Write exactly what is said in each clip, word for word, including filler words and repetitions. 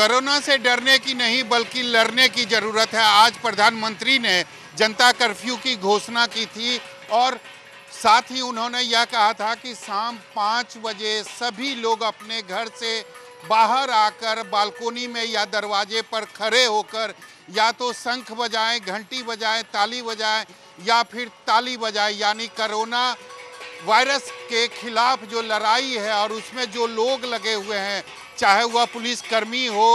Corona से डरने की नहीं बल्कि लड़ने की ज़रूरत है। आज प्रधानमंत्री ने जनता कर्फ्यू की घोषणा की थी और साथ ही उन्होंने यह कहा था कि शाम पाँच बजे सभी लोग अपने घर से बाहर आकर बालकोनी में या दरवाजे पर खड़े होकर या तो शंख बजाएं, घंटी बजाएं, ताली बजाएं या फिर ताली बजाएं, यानी कोरोना वायरस के खिलाफ जो लड़ाई है और उसमें जो लोग लगे हुए हैं, चाहे वह पुलिसकर्मी हो,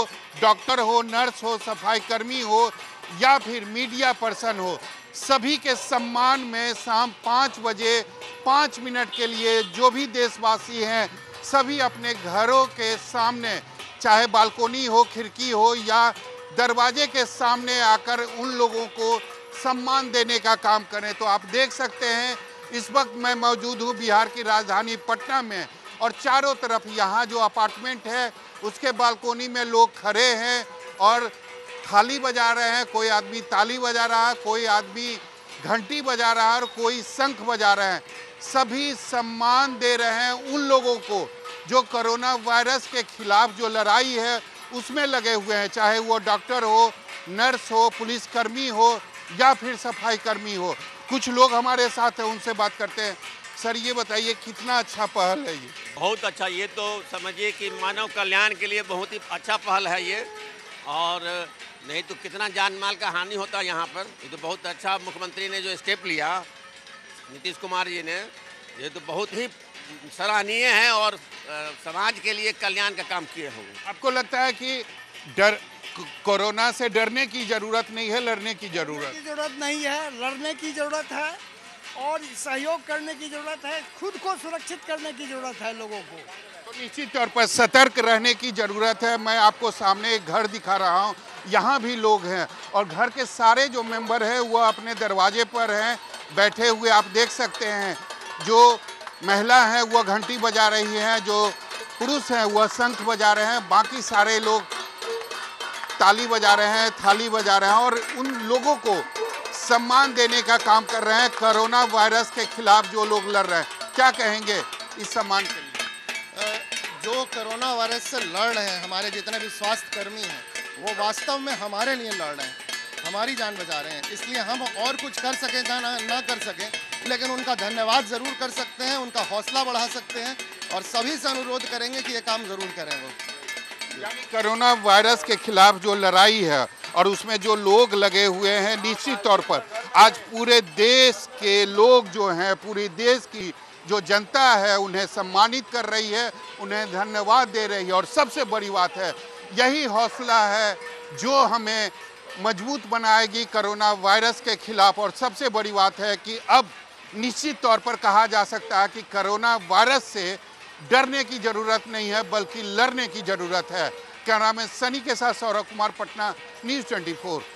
डॉक्टर हो, नर्स हो, सफाईकर्मी हो या फिर मीडिया पर्सन हो, सभी के सम्मान में शाम पाँच बजे पाँच मिनट के लिए जो भी देशवासी हैं सभी अपने घरों के सामने, चाहे बालकोनी हो, खिड़की हो या दरवाजे के सामने आकर उन लोगों को सम्मान देने का काम करें। तो आप देख सकते हैं, इस वक्त मैं मौजूद हूँ बिहार की राजधानी पटना में और चारों तरफ यहाँ जो अपार्टमेंट है उसके बालकोनी में लोग खड़े हैं और थाली बजा रहे हैं। कोई आदमी ताली बजा रहा है, कोई आदमी घंटी बजा रहा है और कोई शंख बजा रहे हैं। सभी सम्मान दे रहे हैं उन लोगों को जो कोरोना वायरस के खिलाफ जो लड़ाई है उसमें लगे हुए हैं, चाहे वो डॉक्टर हो, नर्स हो, पुलिसकर्मी हो या फिर सफाईकर्मी हो। कुछ लोग हमारे साथ हैं, उनसे बात करते हैं। सर, ये बताइए कितना अच्छा पहल है ये? बहुत अच्छा, ये तो समझिए कि मानव कल्याण के लिए बहुत ही अच्छा पहल है ये, और नहीं तो कितना जान माल का हानि होता है यहाँ पर। ये तो बहुत अच्छा मुख्यमंत्री ने जो स्टेप लिया, नीतीश कुमार जी ने, ये तो बहुत ही सराहनीय है और समाज के लिए कल्याण का काम किए होंगे। आपको लगता है कि डर कोरोना से डरने की ज़रूरत नहीं है, लड़ने की ज़रूरत की ज़रूरत नहीं है, लड़ने की ज़रूरत है और सहयोग करने की ज़रूरत है, खुद को सुरक्षित करने की ज़रूरत है लोगों को। तो निश्चित तौर पर सतर्क रहने की ज़रूरत है। मैं आपको सामने एक घर दिखा रहा हूँ, यहाँ भी लोग हैं और घर के सारे जो मेंबर हैं वह अपने दरवाजे पर हैं बैठे हुए। आप देख सकते हैं, जो महिला हैं वह घंटी बजा रही हैं, जो पुरुष हैं वह शंख बजा रहे हैं, बाकी सारे लोग ताली बजा रहे हैं, थाली बजा रहे हैं और उन लोगों को सम्मान देने का काम कर रहे हैं कोरोना वायरस के खिलाफ जो लोग लड़ रहे हैं। क्या कहेंगे इस सम्मान के लिए? जो कोरोना वायरस से लड़ रहे हैं, हमारे जितने भी स्वास्थ्यकर्मी हैं वो वास्तव में हमारे लिए लड़ रहे हैं, हमारी जान बचा रहे हैं। इसलिए हम और कुछ कर सकें या ना, ना कर सकें, लेकिन उनका धन्यवाद ज़रूर कर सकते हैं, उनका हौसला बढ़ा सकते हैं और सभी से अनुरोध करेंगे कि ये काम ज़रूर करें। वो यानी कोरोना वायरस के खिलाफ जो लड़ाई है और उसमें जो लोग लगे हुए हैं, निश्चित तौर पर आज पूरे देश के लोग जो हैं, पूरी देश की जो जनता है उन्हें सम्मानित कर रही है, उन्हें धन्यवाद दे रही है और सबसे बड़ी बात है यही हौसला है जो हमें मजबूत बनाएगी कोरोना वायरस के खिलाफ। और सबसे बड़ी बात है कि अब निश्चित तौर पर कहा जा सकता है कि कोरोना वायरस से डरने की ज़रूरत नहीं है बल्कि लड़ने की ज़रूरत है। कैमरा मैन सनी के साथ Saurabh Kumar, Patna news twenty four.